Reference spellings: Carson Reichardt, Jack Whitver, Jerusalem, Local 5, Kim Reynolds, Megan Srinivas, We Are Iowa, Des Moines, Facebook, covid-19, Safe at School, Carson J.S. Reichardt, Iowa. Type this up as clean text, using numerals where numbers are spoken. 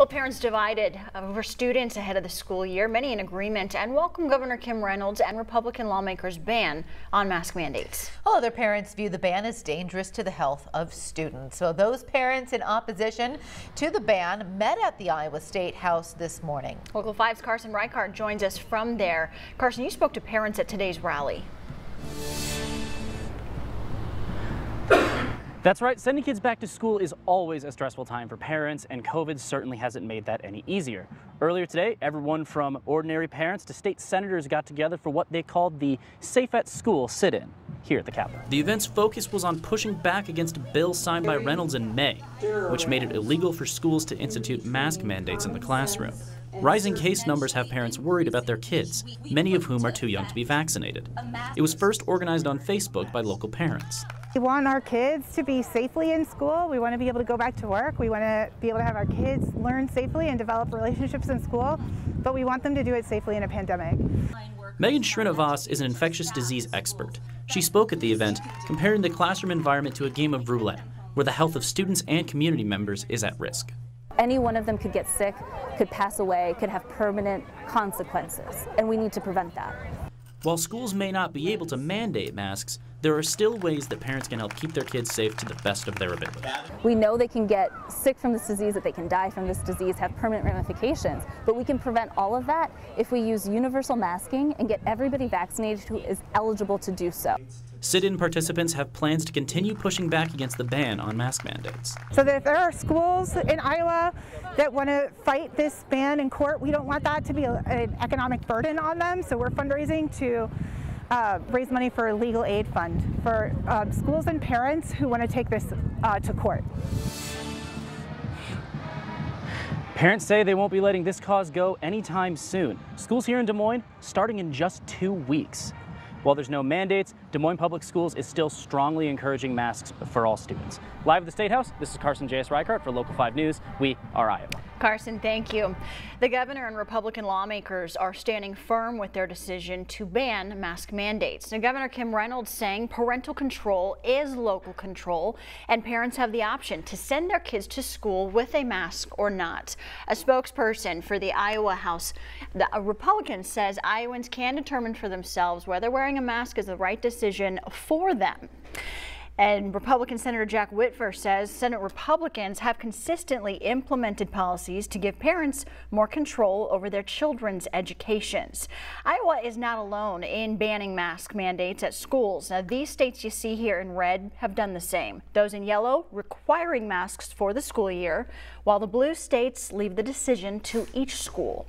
Well, parents divided over students ahead of the school year, many in agreement and welcome Governor Kim Reynolds and Republican lawmakers' ban on mask mandates. Other parents view the ban as dangerous to the health of students. So those parents in opposition to the ban met at the Iowa State House this morning. Local 5's Carson Reichardt joins us from there. Carson, you spoke to parents at today's rally. That's right, sending kids back to school is always a stressful time for parents, and COVID certainly hasn't made that any easier. Earlier today, everyone from ordinary parents to state senators got together for what they called the Safe at School sit-in here at the Capitol. The event's focus was on pushing back against a bill signed by Reynolds in May, which made it illegal for schools to institute mask mandates in the classroom. Rising case numbers have parents worried about their kids, many of whom are too young to be vaccinated. It was first organized on Facebook by local parents. We want our kids to be safely in school. We want to be able to go back to work. We want to be able to have our kids learn safely and develop relationships in school, but we want them to do it safely in a pandemic. Megan Srinivas is an infectious disease expert. She spoke at the event, comparing the classroom environment to a game of roulette, where the health of students and community members is at risk. Any one of them could get sick, could pass away, could have permanent consequences, and we need to prevent that. While schools may not be able to mandate masks, there are still ways that parents can help keep their kids safe to the best of their ability. We know they can get sick from this disease, that they can die from this disease, have permanent ramifications, but we can prevent all of that if we use universal masking and get everybody vaccinated who is eligible to do so. Sit-in participants have plans to continue pushing back against the ban on mask mandates. So that if there are schools in Iowa that want to fight this ban in court, we don't want that to be an economic burden on them, so we're fundraising to raise money for a legal aid fund for schools and parents who want to take this to court. Parents say they won't be letting this cause go anytime soon. Schools here in Des Moines starting in just 2 weeks. While there's no mandates, Des Moines Public Schools is still strongly encouraging masks for all students. Live at the State House, this is Carson J.S. Reichardt for Local 5 News. We are Iowa. Carson, thank you. The governor and Republican lawmakers are standing firm with their decision to ban mask mandates. Now, Governor Kim Reynolds saying parental control is local control, and parents have the option to send their kids to school with a mask or not. A spokesperson for the Iowa House, a Republican, says Iowans can determine for themselves whether wearing a mask is the right decision for them. And Republican Senator Jack Whitver says Senate Republicans have consistently implemented policies to give parents more control over their children's educations. Iowa is not alone in banning mask mandates at schools. Now, these states you see here in red have done the same. Those in yellow requiring masks for the school year, while the blue states leave the decision to each school.